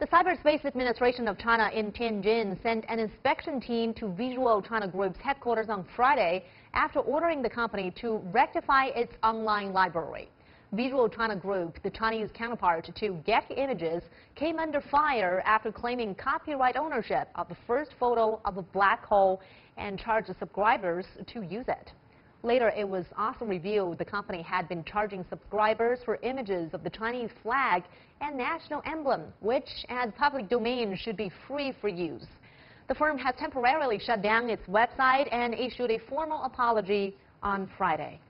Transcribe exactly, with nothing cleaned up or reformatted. The Cyberspace Administration of China in Tianjin sent an inspection team to Visual China Group's headquarters on Friday after ordering the company to rectify its online library. Visual China Group, the Chinese counterpart to Getty Images, came under fire after claiming copyright ownership of the first photo of a black hole and charged subscribers to use it. Later, it was also revealed the company had been charging subscribers for images of the Chinese flag and national emblem, which, as public domain, should be free for use. The firm has temporarily shut down its website and issued a formal apology on Friday.